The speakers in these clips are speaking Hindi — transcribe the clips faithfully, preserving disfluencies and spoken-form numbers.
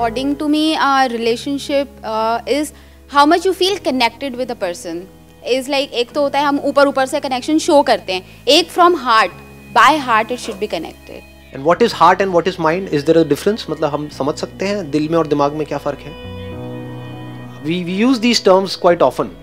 according to me, our relationship uh, is how much you feel connected with a person. Is like एक तो होता है हम ऊपर ऊपर से connection show करते हैं. एक from heart, by heart it should be connected. And what is heart and what is mind? Is there a difference? मतलब हम समझ सकते हैं दिल में और दिमाग में क्या फ़र्क है? We we use these terms quite often.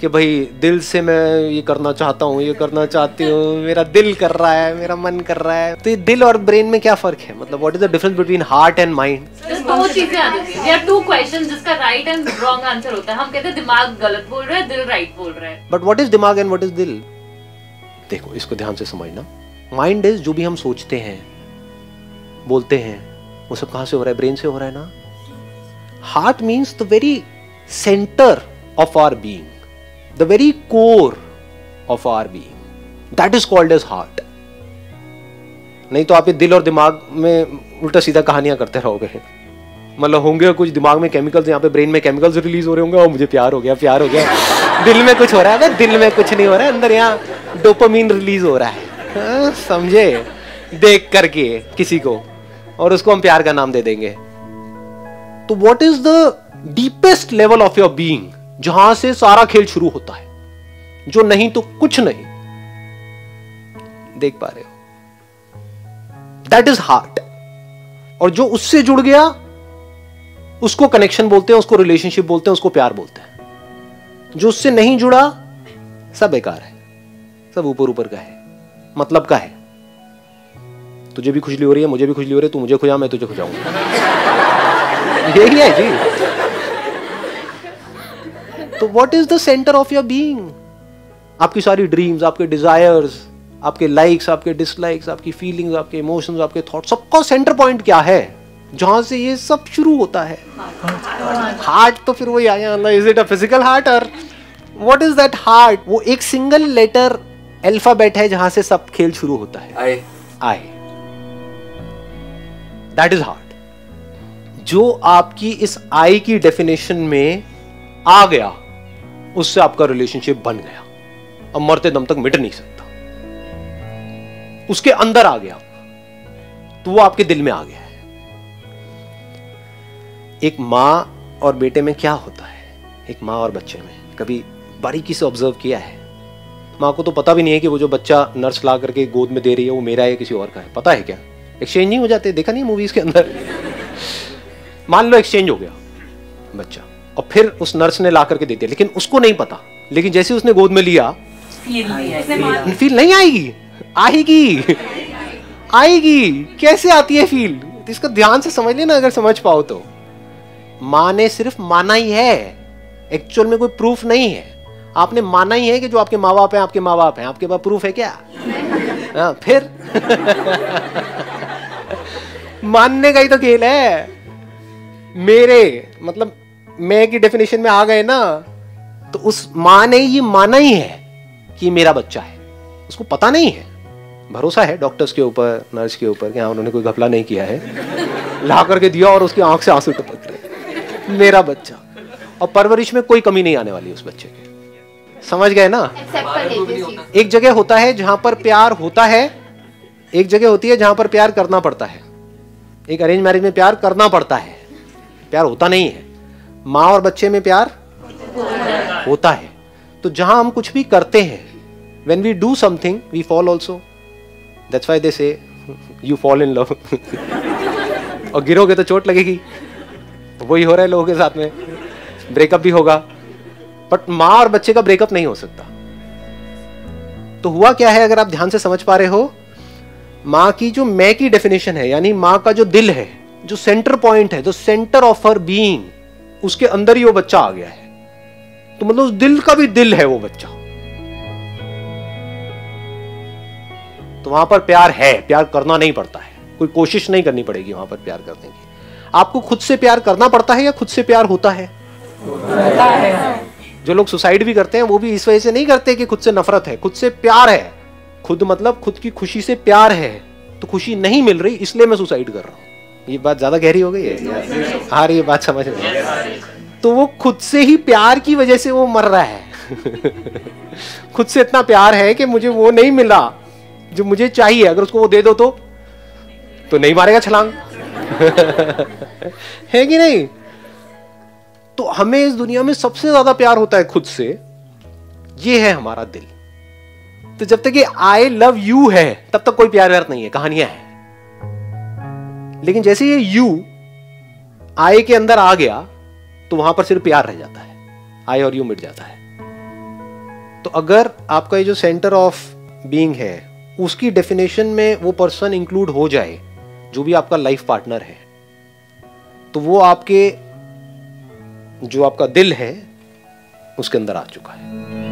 कि भाई दिल से मैं ये करना चाहता हूँ, ये करना चाहती हूँ, मेरा दिल कर रहा है, मेरा मन कर रहा है. तो ये दिल और ब्रेन में क्या फ़र्क है? मतलब what is the difference between heart and mind? दो चीज़ें आती हैं. There are two questions जिसका right and wrong answer होता है. हम कहते हैं दिमाग गलत बोल रहा है, दिल right बोल रहा है. But what is दिमाग and what is दिल? देखो इसको ध्यान से समझना. Mind is जो भी हम सोचते हैं, बोलते हैं, वो सब कहाँ से हो रहा है? ब्रेन से हो रहा है ना. Heart means the very center of our being. The very core of our being, that is called as heart. नहीं तो आप ये दिल और दिमाग में उल्टा सीधा कहानियां करते रहोगे. मतलब होंगे कुछ दिमाग में केमिकल्स, यहाँ पे ब्रेन में केमिकल्स रिलीज हो रहे होंगे और मुझे प्यार हो गया, प्यार हो गया. दिल में कुछ हो रहा है, दिल में कुछ नहीं हो रहा है. अंदर यहाँ डोपामीन रिलीज हो रहा है, समझे, देख करके किसी को, और उसको हम प्यार का नाम दे देंगे. तो what is the deepest level of your being, जहां से सारा खेल शुरू होता है, जो नहीं तो कुछ नहीं देख पा रहे हो, दैट इज हार्ट. और जो उससे जुड़ गया उसको कनेक्शन बोलते हैं, उसको रिलेशनशिप बोलते हैं, उसको प्यार बोलते हैं. जो उससे नहीं जुड़ा सब बेकार है, सब ऊपर ऊपर का है, मतलब का है. तुझे भी खुजली हो रही है, मुझे भी खुजली हो रही है, तू मुझे खुजा, मैं तुझे खुजाऊंगा, यही है जी. तो what is the center of your being? आपकी सारी ड्रीम्स, आपके डिजायर्स, आपके लाइक्स, आपके डिसलाइक्स, आपकी फीलिंग्स, आपके इमोशंस, आपके थॉट्स, सबका सेंटर पॉइंट क्या है? जहां से ये सब शुरू होता है, हार्ट. तो फिर वही आया, is it a physical heart और व्हाट इज दैट हार्ट? वो एक सिंगल लेटर अल्फाबेट है जहां से सब खेल शुरू होता है. I I that is heart. जो आपकी इस आई की डेफिनेशन में आ गया उससे आपका रिलेशनशिप बन गया, अब मरते दम तक मिट नहीं सकता. उसके अंदर आ गया तो वो आपके दिल में आ गया है. एक मां और बेटे में क्या होता है, एक मां और बच्चे में, कभी बारीकी से ऑब्जर्व किया है? मां को तो पता भी नहीं है कि वो जो बच्चा नर्स ला करके गोद में दे रही है वो मेरा है किसी और का है. पता है क्या? एक्सचेंज नहीं हो जाते, देखा नहीं मूवीज के अंदर? मान लो एक्सचेंज हो गया बच्चा और फिर उस नर्स ने ला करके दे दिया, लेकिन उसको नहीं पता. लेकिन जैसे उसने गोद में लिया, फील नहीं आएगी? आएगी, आएगी. कैसे आती है फील? इसका ध्यान से समझ लेना अगर समझ पाओ तो. माँ ने सिर्फ माना ही है, एक्चुअल में कोई प्रूफ नहीं है. आपने माना ही है कि जो आपके माँ बाप हैं आपके माँ बाप हैं. आपके पास प्रूफ है क्या? आ, फिर मानने का ही तो खेल है. मेरे मतलब मैं की डेफिनेशन में आ गए ना, तो उस माँ ने ये माना ही है कि मेरा बच्चा है. उसको पता नहीं है, भरोसा है डॉक्टर्स के ऊपर, नर्स के ऊपर, कि हाँ उन्होंने कोई घपला नहीं किया है. ला करके दिया और उसकी आंख से आंसू टपक रहे, मेरा बच्चा. और परवरिश में कोई कमी नहीं आने वाली उस बच्चे के. समझ गए ना? एक जगह होता है जहाँ पर प्यार होता है, एक जगह होती है जहाँ पर प्यार करना पड़ता है. एक अरेंज मैरिज में प्यार करना पड़ता है, प्यार होता नहीं है. माँ और बच्चे में प्यार होता है. तो जहां हम कुछ भी करते हैं, when we do something we fall also, that's why they say you fall in love. और गिरोगे तो चोट लगेगी, वही हो रहा है लोगों के साथ में. ब्रेकअप भी होगा, बट माँ और बच्चे का ब्रेकअप नहीं हो सकता. तो हुआ क्या है, अगर आप ध्यान से समझ पा रहे हो, माँ की जो मैं की डेफिनेशन है, यानी माँ का जो दिल है, जो सेंटर पॉइंट है, जो सेंटर ऑफ हर बीइंग, उसके अंदर ही वो बच्चा आ गया है. तो मतलब उस दिल का भी दिल है वो बच्चा. तो वहां पर प्यार है, प्यार करना नहीं पड़ता है, कोई कोशिश नहीं करनी पड़ेगी वहां पर प्यार करने की. आपको खुद से प्यार करना पड़ता है या खुद से प्यार होता है? होता है. जो लोग सुसाइड भी करते हैं वो भी इस वजह से नहीं करते कि खुद से नफरत है, खुद से प्यार है. खुद मतलब खुद की खुशी से प्यार है, तो खुशी नहीं मिल रही इसलिए मैं सुसाइड कर रहा हूं. ये बात ज्यादा गहरी हो गई है, आ रही है बात समझ में. तो वो खुद से ही प्यार की वजह से वो मर रहा है. खुद से इतना प्यार है कि मुझे वो नहीं मिला जो मुझे चाहिए, अगर उसको वो दे दो तो तो नहीं मारेगा छलांग. है कि नहीं? तो हमें इस दुनिया में सबसे ज्यादा प्यार होता है खुद से, ये है हमारा दिल। तो जब तक ये आई लव यू है तब तक कोई प्यार व्यार नहीं है, कहानियां हैं। लेकिन जैसे ये यू आई के अंदर आ गया तो वहां पर सिर्फ प्यार रह जाता है, आई और यू मिट जाता है। तो अगर आपका ये जो सेंटर ऑफ बीइंग है उसकी डेफिनेशन में वो पर्सन इंक्लूड हो जाए जो भी आपका लाइफ पार्टनर है, तो वो आपके जो आपका दिल है उसके अंदर आ चुका है।